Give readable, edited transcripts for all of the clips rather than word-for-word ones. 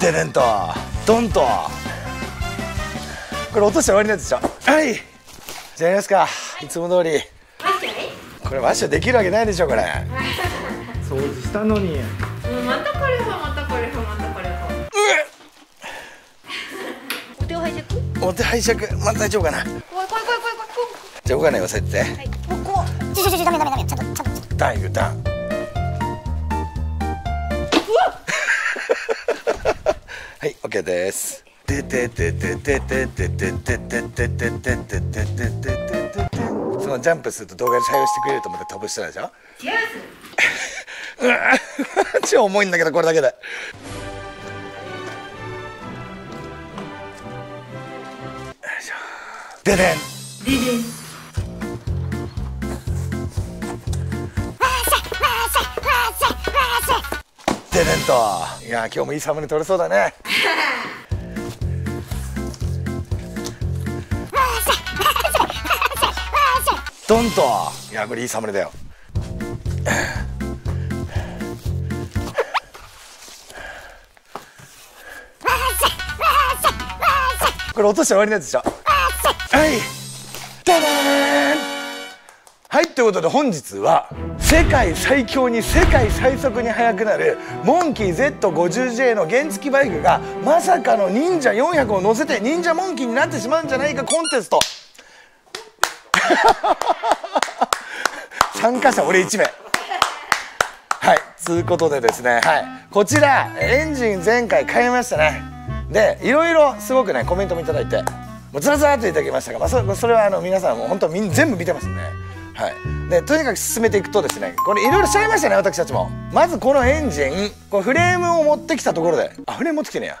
デデンとドンと、これ落として終わりなんでしょ。はい、じゃあやりますか、いつも通り。これワッショイできるわけないでしょこれ。掃除したのに。またこれはまたこれはまたこれは。お手を拝借？お手拝借、まあ大丈夫かな。怖い怖い怖い怖い怖い。じゃあ動かないよ、押さえて。はい。こう。ちょダメダメダメ、ちゃんとちゃんと。ダイグダン。はい、オッケーです。そのジャンプすると動画で採用してくれると思って飛ぶ人でしょ。違う。超重いんだけどこれだけで。ででん。ででん。ででんと、いや今日もいいサムネ撮れそうだね。ドンと、いやこれいいサムネだよ。これ落として終わりなんでしょ。はい。ダダーン。はい、ということで本日は世界最強に世界最速に速くなるモンキー Z50J の原付バイクがまさかの忍者400を乗せて忍者モンキーになってしまうんじゃないかコンテスト。参加者俺1名。はい、つうことでですね、はい、こちらエンジン前回買いましたね。でいろいろすごくねコメントもいただいて、もうずらずらっといただきましたが、まあ、それは皆さんもう本当に全部見てますね。はい、でとにかく進めていくとですね、これいろいろしちゃいましたね私たちも。まずこのエンジン、これフレームを持ってきたところで、あ、フレーム持ってきてねや。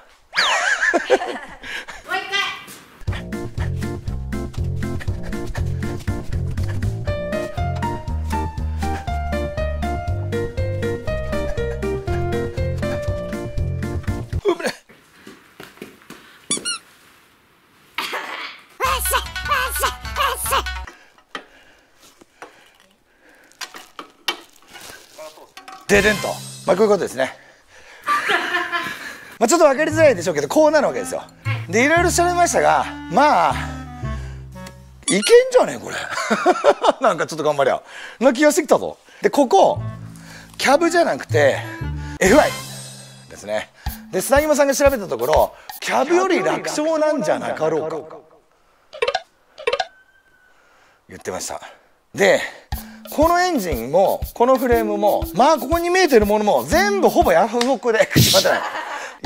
ででんと、まあ、こういうことですね。まあちょっと分かりづらいでしょうけど、こうなるわけですよ。でいろいろ調べましたが、まあいけんじゃねえこれ。なんかちょっと頑張りゃな気がしてきたぞ。でここキャブじゃなくて FI ですね。で砂肝さんが調べたところ、キャブより楽勝なんじゃなかろうか言ってました。でこのエンジンもこのフレームも、まあここに見えてるものも全部ほぼヤフオクで待ってない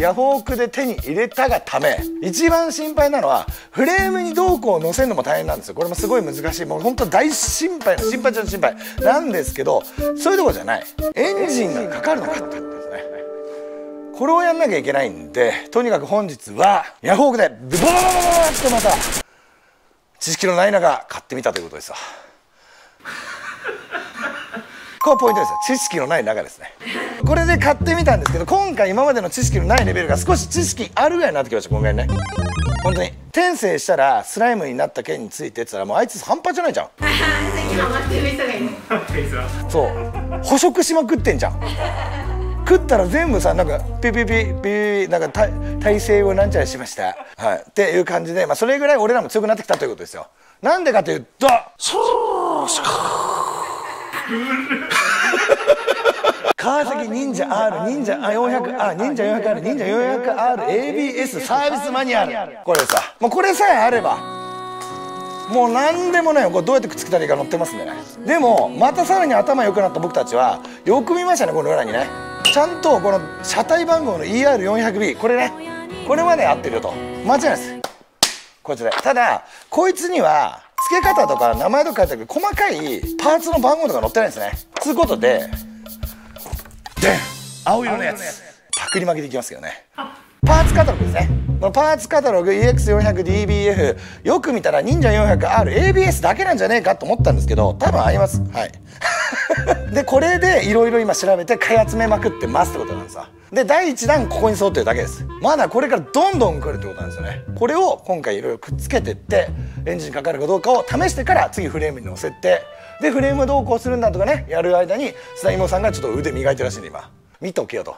ヤフオクで手に入れたがため、一番心配なのはフレームにどうこう乗せるのも大変なんですよ。これもすごい難しい、もう本当大心配な心配中の心配なんですけど、そういうとこじゃない、エンジンがかかるのかってことですね。これをやんなきゃいけないんで、とにかく本日はヤフオクでブボーッとまた知識のない中買ってみたということですわ。ここポイントですよ、知識のない中ですね。これで買ってみたんですけど、今回今までの知識のないレベルが少し知識あるぐらいになってきました。ごめんね本当に。転生したらスライムになった件についてって言ったら、もうあいつ半端じゃないじゃん。そう捕食しまくってんじゃん。食ったら全部さ、なんかピピピピ、なんか体勢をなんちゃらしました、はい、っていう感じで、まあ、それぐらい俺らも強くなってきたということですよ。なんでかというと、そうす川崎忍者 R 忍者 400R 忍者 400R 忍者 400R ABS サービスマニュアル、これさ、もうこれさえあればもう何でもないよ。これどうやってくっつけたらいいか載ってますんでね。でもまたさらに頭良くなった僕たちはよく見ましたね、この裏にね。ちゃんとこの車体番号の ER400B、 これね、これまで合ってるよと、間違いないです、こちら。ただこいつには付け方とか名前とか書いてあるけど、細かいパーツの番号とか載ってないんですね。つうことで、で青色のやつパクリ負けでいきますけどね。パーツカタログですね。パーツカタログ EX400DBF、 よく見たら忍者 400RABS だけなんじゃねえかと思ったんですけど、多分あります。はいでこれでいろいろ今調べて買い集めまくってますってことなんですよ。で第1弾ここに沿ってるだけです。まだこれからどんどん来るってことなんですよね。これを今回いろいろくっつけてって、エンジンかかるかどうかを試してから、次フレームに乗せて、でフレームどうこうするんだとかね、やる間に須田妹さんがちょっと腕磨いてるらしいんで、今見ておけよと。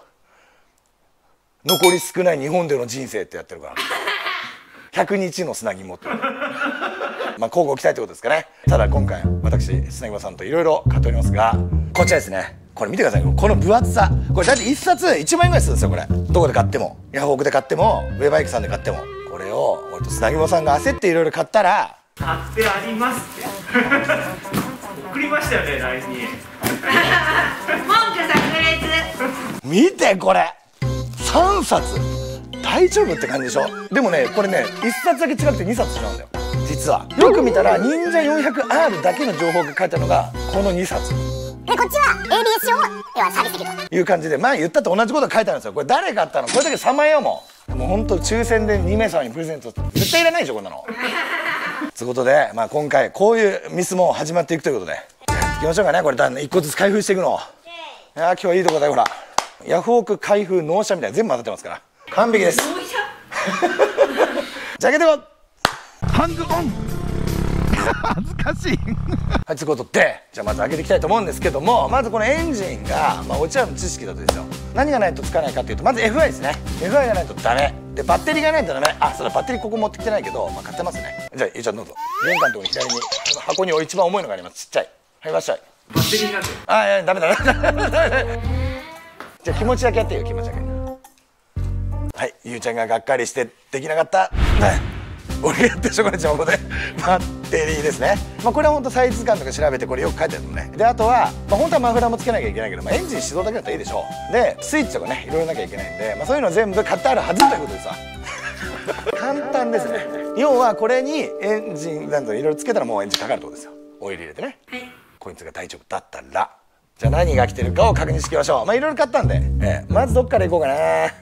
残り少ない日本での人生ってやってるから、100日の砂肝ってまあ交互期待ってことですかね。ただ今回私砂肝さんといろいろ買っておりますが、こちらですね。これ見てください、この分厚さ。これだって1冊1万円ぐらいするんですよ。これどこで買っても、ヤフオクで買っても、ウェバイクさんで買っても、これを俺と砂肝さんが焦っていろいろ買ったら、買ってありますって送りましたよね、 LINE に文句炸裂。見てこれ3冊大丈夫って感じでしょ。でもね、これね1冊だけ違くて2冊違うんだよ実は。よく見たら忍者 400R だけの情報が書いたのがこの2冊で、こっちは ABS 用を要はサービスできるという感じで、前言ったと同じことが書いてあるんですよ。これ誰買ったの？これだけ3万円よ。もうほんと抽選で2名様にプレゼント、絶対いらないでしょこんなのということで、まあ、今回こういうミスも始まっていくということでやっていきましょうかね。これ1個ずつ開封していくのを。いや今日はいいとこだよ、ほらヤフオク開封納車みたいな、全部当たってますから完璧ですじゃあ開けてこハングオン恥ずかしいはい、ということでじゃあまず開けていきたいと思うんですけども、まずこのエンジンが、まあ、うちらの知識だとですよ、何がないとつかないかっていうと、まず FI ですね。 FI がないとダメで、バッテリーがないとダメ。あ、それバッテリーここ持ってきてないけど、まあ、買ってますね。じゃあゆうちゃんどうぞ。玄関のとこに左に箱に一番重いのがあります。ちっちゃい、はい、いらっしゃい。バッテリーなんて、あ、いやダメだダメじゃあ気持ちだけやってよ、気持ちだけ。はい、ゆうちゃんががっかりしてできなかった俺がやってしょこれちゃん、ここでバッテリーですね。まあ、これは本当サイズ感とか調べてこれよく書いてあるのね。であとは、まあ、本当はマフラーもつけなきゃいけないけど、まあ、エンジン始動だけだったらいいでしょう。でスイッチとかね、いろいろなきゃいけないんで、まあ、そういうの全部買ってあるはずということでさ簡単ですね。要はこれにエンジンなんといろいろつけたらもうエンジンかかるってことですよ。オイル入れてね、はい、こいつが大丈夫だったらじゃあ何が来てるかを確認していきましょう。まあいろいろ買ったんで、まずどっからいこうかな。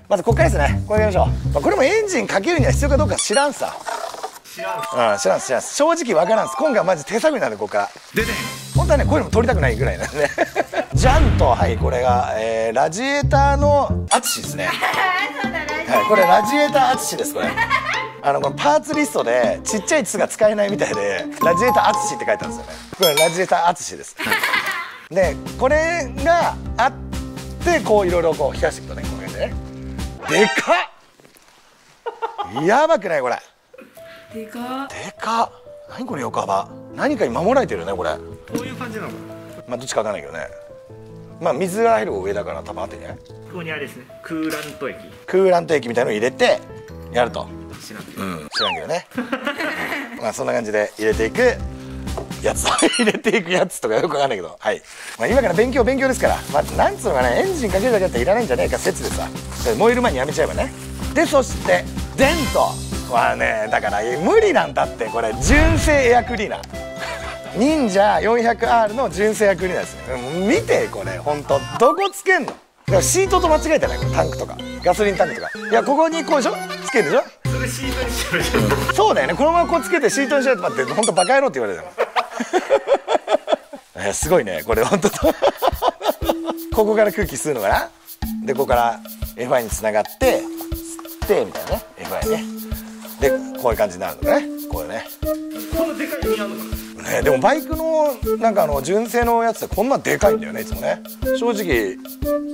まずこっからですね、これやりましょう。まあ、これもエンジンかけるには必要かどうか知らんさ。知らんす。正直わからんす。今回はマジ手探りなんで、ここからでね、本当はねこういうのも取りたくないぐらいなんでねジャンと、はい、これが、ラジエーターのアツシですねはい、これラジエーターアツシです。これこのパーツリストでちっちゃい「つ」が使えないみたいで、ラジエーターアツシって書いてあるんですよね。これラジエーターアツシですでこれがあってこういろいろこう冷やしていくとね、こうやってね、でかっやばくないこれ、でかっでかっ、何これ、横幅何かに守られてるよねこれ。こういう感じなの、まあどっちかわかんないけどね。まあ水が入る上だから多分あってね、ここにあれですね、クーラント液みたいのを入れてやると。知らんけど、知らんけどねまあそんな感じで入れていくやつ入れていくやつとかよくわかんないけど、はい、まあ、今から勉強ですから、まあ、なんつうのかね、エンジンかけるだけだったらいらないんじゃないか説でさ、燃える前にやめちゃえばね。でそしてデントはね、だから無理なんだって。これ純正エアクリーナー忍者 400R の純正エアクリーナーですね。見てこれ本当どこつけんの。シートと間違えてない、これタンクとかガソリンタンクとか。いや、ここにこうでしょ、つけるでしょ、それシートにしろよそうだよね、このままこうつけてシートにしろよって本当バカ野郎って言われるじゃんすごいねこれ本当ここから空気吸うのかな。でここから FI につながって吸ってみたいなね、 FI ね。でこういう感じになるのね、これね。このでかいにあるのかな、ね。でもバイクのなんか純正のやつってこんなでかいんだよね、いつもね。正直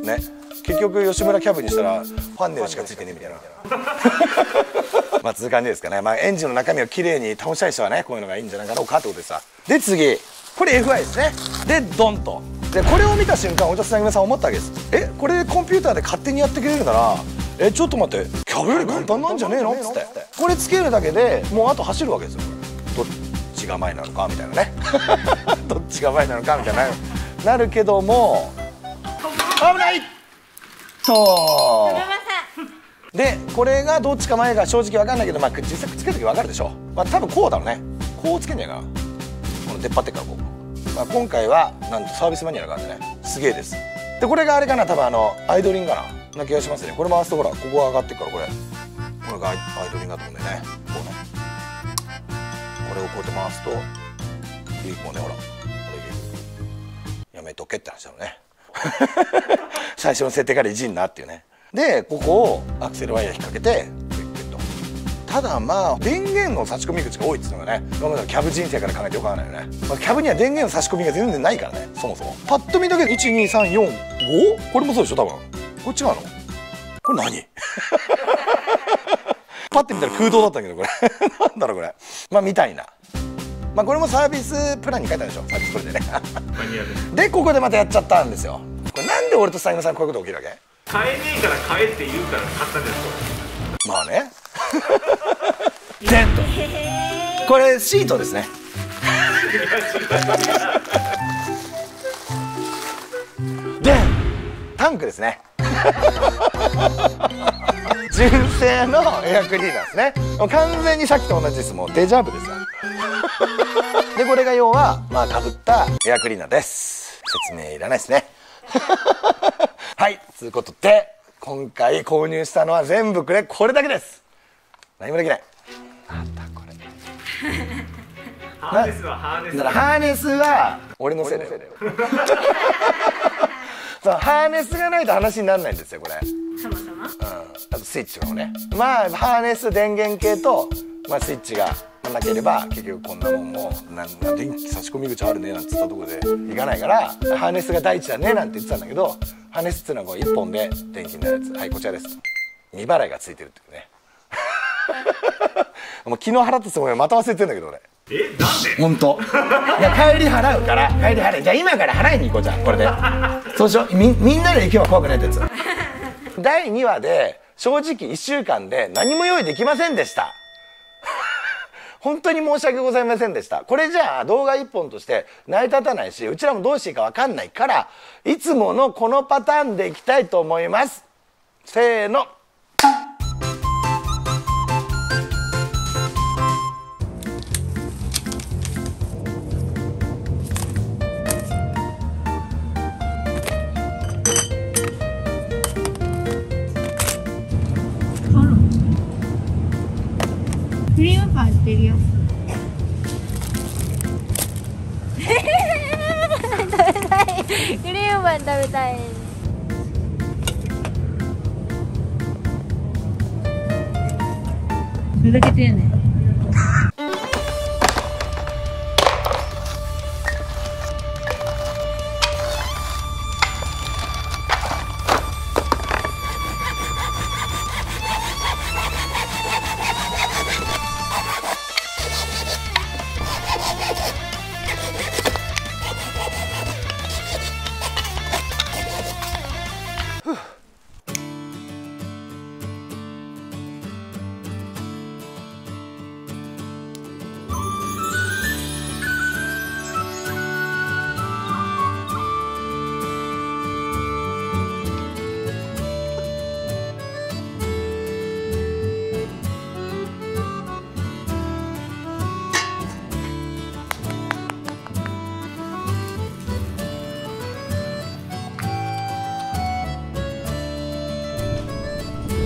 ね、結局吉村キャブにしたらファンネルしかついてねえみたいなまあ続く感じですかね。まあエンジンの中身をきれいに倒したい人はね、こういうのがいいんじゃないかろうかってことでさ。で次これ FI ですね。でドンと。でこれを見た瞬間お茶砂肝さん思ったわけです。これコンピューターで勝手にやってくれるなら、ちょっと待って、キャブより簡単なんじゃねえのっつって、これつけるだけでもうあと走るわけですよ。どっちが前なのかみたいなねどっちが前なのかみたいななるけども、危ないとでこれがどっちか前が正直わかんないけど、まあ実際くっつけるときわかるでしょ。まあ多分こうだろうね、こうつけんじゃないかな、この出っ張ってからこう。まあ、今回はなんとサービスマニアな感じね、すげえです。でこれがあれかな、多分アイドリングかな気がしますね。これ回すとほらここが上がってくから、これがアイドリングだと思うんだよね。こうね、これをこうやって回すとこうね、ほらこれやめとけって話だろうね最初の設定からいじんなっていうね。でここをアクセルワイヤー引っ掛けてクイックイッとただまあ電源の差し込み口が多いっていうのがね、今までのキャブ人生から考えてよくわからないよね。まあ、キャブには電源の差し込みが全然ないからね、そもそも。パッと見だけで 12345 これもそうでしょ多分。こっちはのこれ何パッて見たら空洞だったんだけどこれなんだろうこれ。まあみたいな。まあこれもサービスプランに書いたでしょ、サービスプランでねでここでまたやっちゃったんですよ。これなんで俺と佐山さんこういうこと起きるわけ？買えねえから買えって言うから買ったんですよ。まあねデンとこれシートですねデンタンクですね純正のエアクリーナーですね。完全にさっきと同じです。もうデジャブですよでこれが要はまあかぶったエアクリーナーです。説明いらないですねはいということで今回購入したのは全部これだけです。何もできない。またこれハーネスは俺のせいだよそうハーネスがないと話にならないんですよこれ。あとスイッチとかもね、まあハーネス電源系と、まあ、スイッチがなければ結局こんなもんも電気差し込み口あるねなんて言ったところでいかないから、ハーネスが第一だねなんて言ってたんだけど、ハーネスっていうのはこう1本で電気になるやつ。はいこちらです。未払いがついてるっていうねもう昨日払ったつもりはまた忘れてんだけど俺。えなんで？本当。いや帰り払うから帰り払い。じゃあ今から払いに行こうじゃんこれでそうしよう。みんなで行けば怖くないってやつ第2話で正直1週間で何も用意できませんでした本当に申し訳ございませんでした。これじゃあ動画一本として成り立たないし、うちらもどうしていいかわかんないから、いつものこのパターンでいきたいと思います。せーの。クリームパン売ってるよ。食べたい。クリームパン食べたい。ふざけてるね。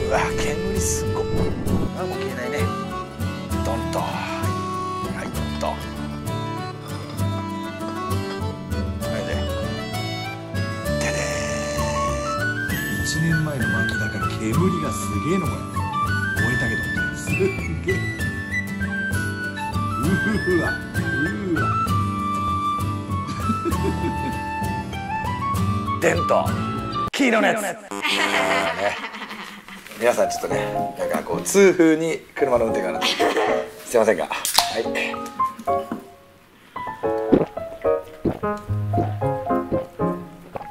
うわ煙すごい。あもう消えないね。ドンとはいドンとはいでで1年前の薪だから煙がすげえのこれ。燃えたけどすげえうわデント黄色のやつね皆さんちょっとね、なんかこう痛風に車の運転があるんですすいませんが、はい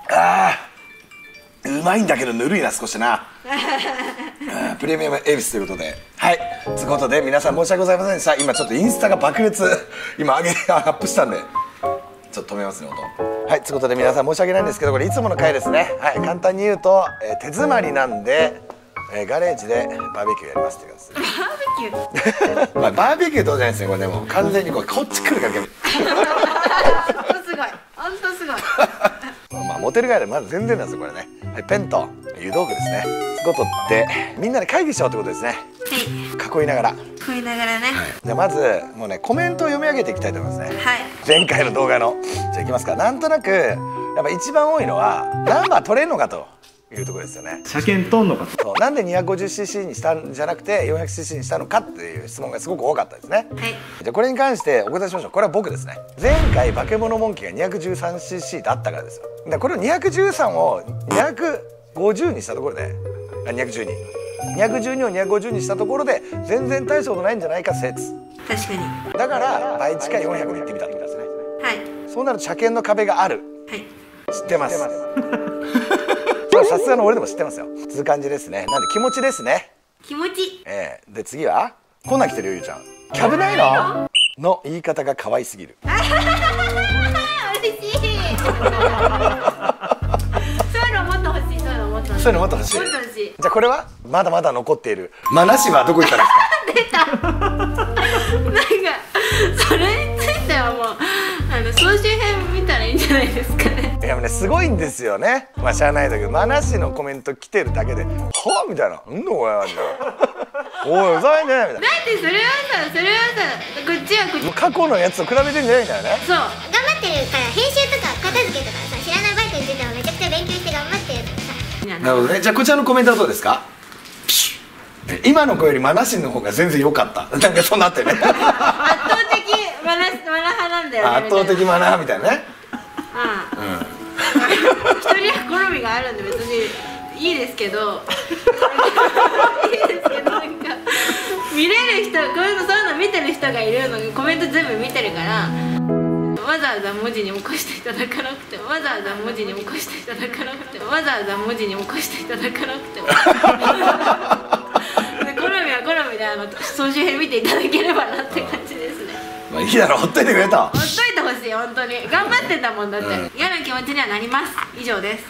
あーうまいんだけどぬるいな少しなプレミアム恵比寿ということで、はいということで皆さん申し訳ございませんでした。今ちょっとインスタが爆裂今アップしたんでちょっと止めますね音。はい、ということで皆さん申し訳ないんですけどこれいつもの回ですね、はい、簡単に言うと、手詰まりなんでガレージでバーベキューやりますって言うんです。バーベキュー、まあ、バーベキューどうじゃないですねこれでも完全にこっち来るからほんとすごいほんとすごいまあモテるガイドまだ全然なんですよこれね、はい、ペンと湯道具ですね。ということでみんなで会議しようってことですね、はい、囲いながらね、はい、じゃあまずもうねコメントを読み上げていきたいと思いますね、はい、前回の動画のじゃあいきますか。なんとなくやっぱ一番多いのはナンバー取れんのかというところですよね。車検通んのかと。なんで 250cc にしたんじゃなくて 400cc にしたのかっていう質問がすごく多かったですね。はい、じゃあこれに関してお答えしましょう。これは僕ですね。前回バケモノモンキーが 213cc だったからですよ。だからこれを213を250にしたところで、212を250にしたところで全然大したことないんじゃないか説。確かに。だから倍近い400に行ってみたんですね。はい。そうなると車検の壁がある。はい。知ってます。さすがの俺でも知ってますよ。つう感じですね。なんで気持ちですね。気持ち。で次はこんなん来てるよゆうちゃん。キャブないの？の言い方が可愛すぎる。あははは嬉しい。そういうのもっと欲しい。じゃあこれはまだまだ残っている。マナシはどこ行ったんですか？出た。なんかそれについてはもう総集編見たらいいんじゃないですかね。いやもうねすごいんですよね。まあしゃあないだけどマナシのコメント来てるだけではあみたいな。うんのこれはみたいな。おいふざけんじゃないみたいな。だってそれはさこっちはこっち。過去のやつと比べてんじゃないんだよね。そう。頑張ってるから編集とか片付けとかさ知らないバイトについてはめちゃくちゃ勉強して頑張ってるからさ。なるほどね。じゃあこちらのコメントはどうですか？今の子よりマナシンの方が全然良かった。なんかそんなあったよね。圧倒的マナ派なんだよね。圧倒的マナみたいなね。ああ。うん。一人は好みがあるんで別にいいですけど。いいですけどなんか見れる人こういうのそういうの見てる人がいるのにコメント全部見てるから。わざわざ文字に起こしていただかなくてもわざわざ文字に起こしていただかなくてもわざわざ文字に起こしていただかなくても。好みで総集編見ていただければなって感じですね。まあいいだろう、ほっといてくれた。ほっといてほしい、本当に頑張ってたもんだって、嫌な気持ちにはなります。以上です。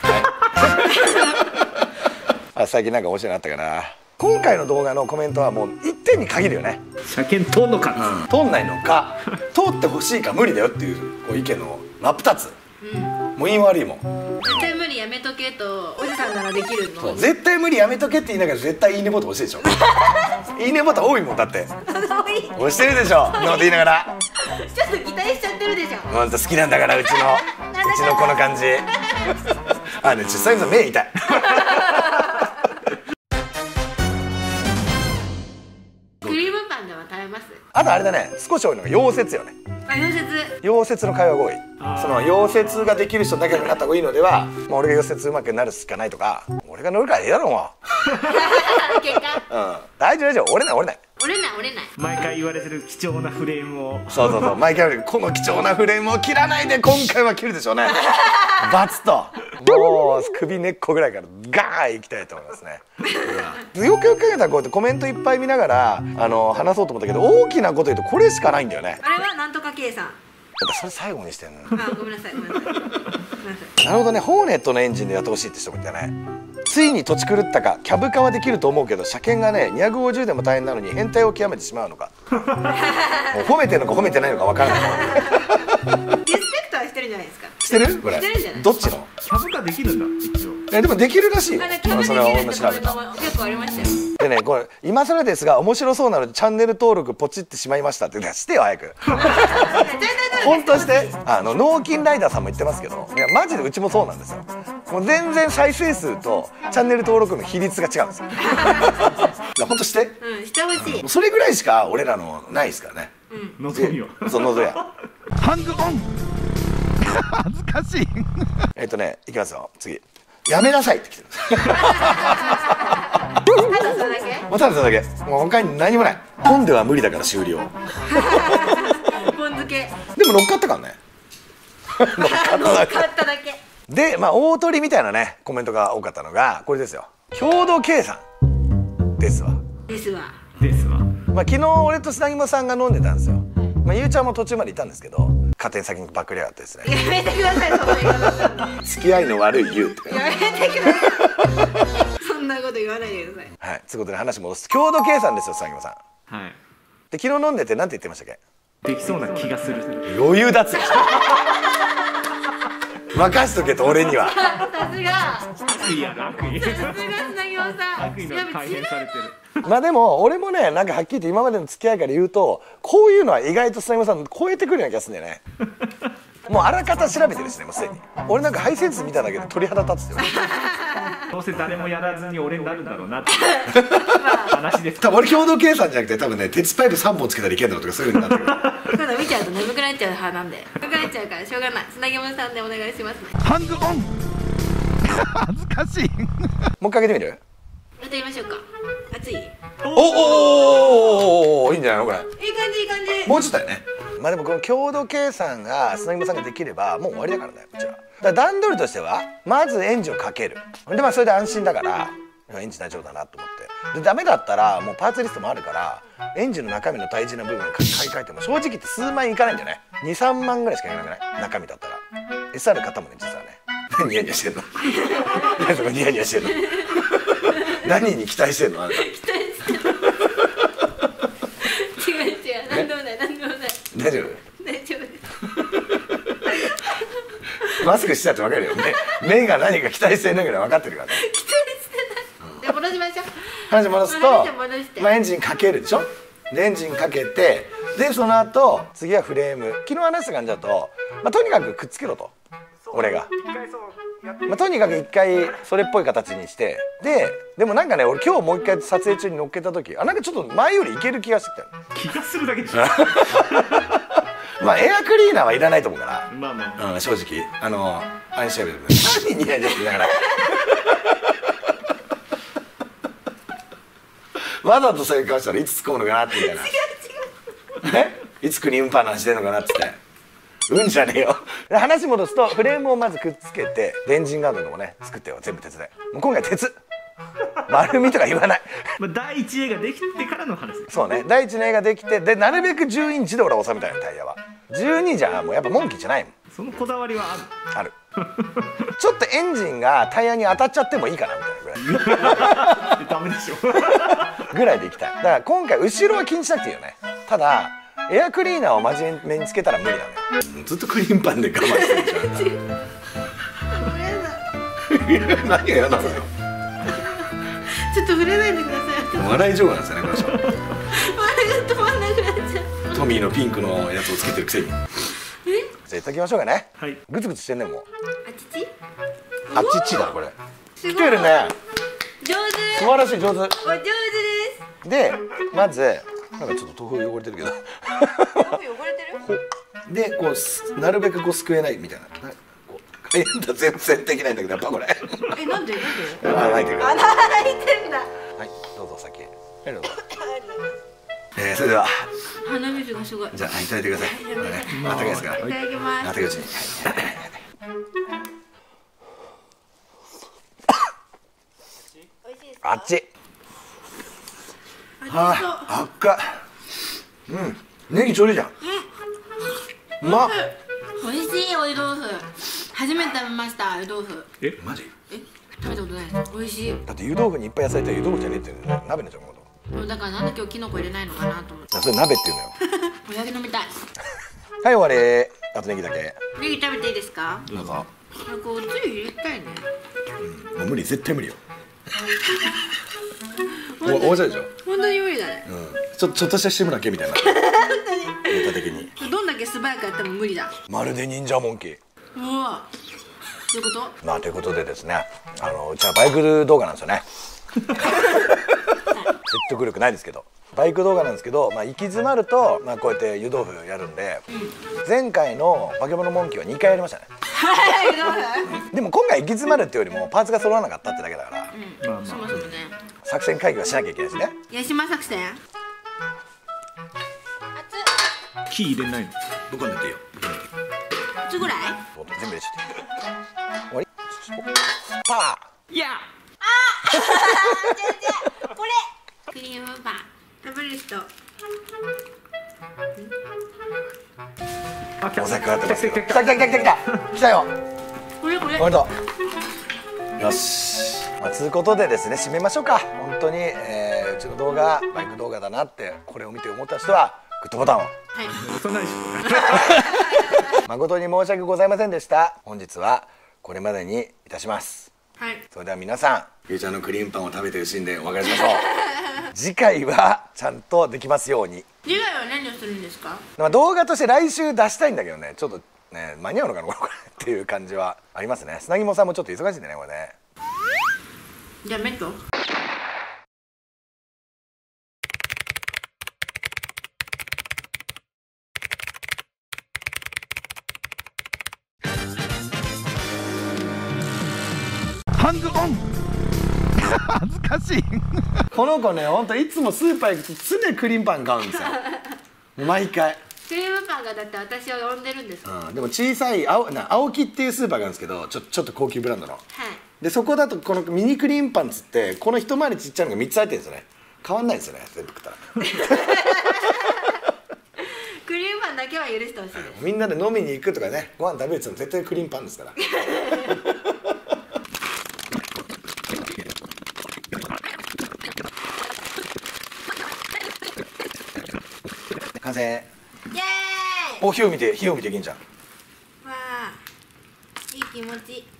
あ、最近なんか面白いのあったかな。今回の動画のコメントはもう一点に限るよね。車検通んのか、通んないのか、通ってほしいか無理だよっていうご意見の真っ二つ。もういいも悪いもん。絶対無理やめとけと、おじさんならできるの。絶対無理やめとけって言いながら、絶対いいねボタン押してるでしょ。いいねボタン多いもんだって。押してるでしょ。なんて言いながら。ちょっと期待しちゃってるでしょ。本当好きなんだから、うちのこの感じ。あ、ね、実際の目痛い。クリームパンでは食べます。あとあれだね、少し多いのが溶接よね。溶接の会話が多い。その溶接ができる人だけになった方がいいのでは、もう俺が溶接うまくなるしかないとか、俺が乗るからええだろもう。結果。うん。大丈夫折れない。毎回言われてる貴重なフレームを。そう毎回言われるこの貴重なフレームを切らないで今回は切るでしょうね。バツともう首根っこぐらいからガーンいきたいと思いますね。よくよく考えたらこうやってコメントいっぱい見ながら話そうと思ったけど、大きなこと言うとこれしかないんだよね。あれはなんとか計算。それ最後にしてんの。あ、ごめんなさい。なるほどね。ホーネットのエンジンでやってほしいって人もいたね。ついに土地狂ったか、キャブ化はできると思うけど車検がね250でも大変なのに変態を極めてしまうのか。もう褒めてるのか褒めてないのか分からない。リスペクトはしてるんじゃないですか。してる？これ。してるんじゃない。どっちの？キャブ化できるんだ一応。でもできるらしいよ。それは俺も調べた。結構ありましたよ。でね、これ今更ですが面白そうなのでチャンネル登録ポチってしまいましたってしてよ早く。本当して脳筋ライダーさんも言ってますけど、いやマジでうちもそうなんですよ。もう全然再生数とチャンネル登録の比率が違うんですよ。本当して。うん、してほしい。それぐらいしか俺らのないですからね。うん。望みよ。そう望や。ハングオン。恥ずかしい。いきますよ。次。やめなさいって来てる。もうただそれだけ。もう他に何もない。本では無理だから終了。本漬け。でも乗っかったからね。乗っかっただけ。で、まあ大取りみたいなねコメントが多かったのがこれですよ。共同計算ですわ。ですわ。まあ昨日俺と砂肝さんが飲んでたんですよ。まあゆうちゃんも途中までいたんですけど、家庭先にバックリアがあってですね。やめてくださいそんな言い方。付き合いの悪いゆうって。やめてください。そんなこと言わないでください。はい。ということで話戻す。共同計算ですよ砂肝さん。はい。で昨日飲んでてなんて言ってましたっけ？できそうな気がする。余裕だっつって。任しとけと俺には。まあでも俺もねなんかはっきりと今までの付き合いから言うとこういうのは意外と砂肝さん超えてくるような気がするんだよね。もうあらかた調べてるしねもうすでに。俺なんかハイセンス見ただけで鳥肌立つって。どうせ誰もやらずに俺になるんだろうなって話です。多分俺共同計算じゃなくて多分ね、鉄パイプ3本つけたらいけんだろうとかそういう風になってる。ただ見ちゃうと眠くなっちゃう派なんで、眠くなっちゃうからしょうがない。つなぎもんさんでお願いしますね。ハンズオン。恥ずかしい。もう一回上げてみる？やってみましょうか。熱い。おお、いいんじゃないのこれ。いい感じいい感じ。もうちょっとだよね。まあでもこの共同計算がつなぎもんさんができればもう終わりだからね、こちら。だから段取りとしてはまず援助をかけるで、まあそれで安心だからエンジン大丈夫だなと思って、でダメだったらもうパーツリストもあるからエンジンの中身の大事な部分を買い替えても正直言って数万円いかないんじゃない、 2,3 万ぐらいしかいかなくない中身だったら。 SR 買ったもんね実はね。ニヤニヤしてんの何そこニヤニヤしてんの何に期待してんのあなた。期待してんの違う違う、何でもない何でもない。大丈夫マスクしたって分かるよね。目が何か期待してないぐらい分かってるから、ね。期待してない。で戻しましょう。話戻すと、まあエンジンかけるでしょ。でエンジンかけて、でその後次はフレーム。昨日話した感じだと、まあとにかくくっつけろと。俺が。まあとにかく一回それっぽい形にして、でもなんかね、俺今日もう一回撮影中に乗っけた時、あなんかちょっと前よりいける気がしてきた。気がするだけでしょ。まあエアクリーナーはいらないと思うから。まあまあ。うん、正直アンシャブル。何にやじゃってだから。わざとそういう顔したらいつ突っ込むのかなってみたいな。違う違う。え？いつクリームパンの話してんのかなって。うんじゃねえよ。話戻すとフレームをまずくっつけて、エンジンガードとかもね作ってよ全部鉄で。もう今回鉄。丸みとか言わない。まあ第一映画できてからの話。そうね。第一の映画できて、でなるべく10インチで俺は収めたいのタイヤは。12じゃもうやっぱモンキーじゃないもん。そのこだわりはある。ある。ちょっとエンジンがタイヤに当たっちゃってもいいかなみたいなぐらい。ダメでしょ。ぐらいでいきたい。だから今回後ろは気にしなくていいよね。ただエアクリーナーを真面目につけたら無理だね。ずっとクリーンパンで我慢してるじゃん。俺だ。何が嫌なのよ。ちょっと触れないでください。笑い上手なんですよね、この人。笑いが止まんなくなっちゃう。トミーのピンクのやつをつけてるくせに。え？じゃあいただきましょうかね。はい。グツグツしてんねもう。あちち？あちちだこれ。すごい。来てるね。上手。素晴らしい上手。お上手です。で、まずなんかちょっと豆腐汚れてるけど。豆腐汚れてる？で、こうなるべくこうすくえないみたいな。全然できないんだけどやっぱこれ。えなんでなんで？穴開いてる。穴開いてるんだ。はいどうぞ先。はいどうぞ。それでは。花水がすごい。じゃあいただいてください。あったかいですか？いただきます。あったかいうちに。あっち。あっか。うんネギちょうどいいじゃん。うまっ。おいしいおい豆腐。初めて食べました、湯豆腐。え、マジ？え、食べたことないです。美味しい。だって湯豆腐にいっぱい野菜入って湯豆腐じゃねえっていうの、鍋のちゃうこと。だからなんで今日キノコ入れないのかなと思って。それ鍋っていうのよ。お酒飲みたい。はい終わり。あとネギだけ。ネギ食べていいですか？どうぞ。これつゆ入れたいね。うん、もう無理絶対無理よ。大丈夫でしょ。本当に無理だね。うん、ちょっとした志村けんみたいな。本当に。ネタ的に。どんだけ素早くやっても無理だ。まるで忍者モンキー。うわどういうこと？まあということでですね、うちはバイク動画なんですよね。説得力ないですけど、バイク動画なんですけど、まあ行き詰まるとまあこうやって湯豆腐やるんで、前回の化け物モンキーは2回やりましたね。でも今回行き詰まるっていうよりもパーツが揃わなかったってだけだから。うん、そもそもね。作戦会議はしなきゃいけないですね。八島作戦？熱っ。火入れないの？ぶっ込んでていいよ。ぐらい全部入れちゃって終わり。パーいやあ違う違うこれクリームパン食べる人お酒があってますけど来た来た来た来た来た来たよこれこれおめでとうよし。まあつうことでですね締めましょうか。本当にうちの動画バイク動画だなってこれを見て思った人はグッドボタンを。はい押さないでしょ。誠に申し訳ございませんでした。本日はこれまでにいたします。はい。それでは皆さん、ゆうちゃんのクリームパンを食べてるシーンでお別れしましょう。次回はちゃんとできますように。次回は何をするんですか？まあ動画として来週出したいんだけどね、ちょっとね間に合うのかなこれっていう感じはありますね。砂肝さんもちょっと忙しいんでねこれね。じゃあメットハンズオン恥ずかしいこの子ね、ほんといつもスーパー行くと常にクリームパン買うんですよ毎回クリームパンがだって私を呼んでるんですよ、うん、でも小さい青木っていうスーパーがあるんですけどちょっと高級ブランドの、はい、でそこだとこのミニクリームパンっつってこの一回りちっちゃいのが3つ入ってるんですよね。変わんないですよね全部食ったらクリームパンだけは許してほしいです、みんなで飲みに行くとかねご飯食べるって言っても絶対クリームパンですから完成。イエーイ。お、火を見ていけんじゃん。わあ、いい気持ち。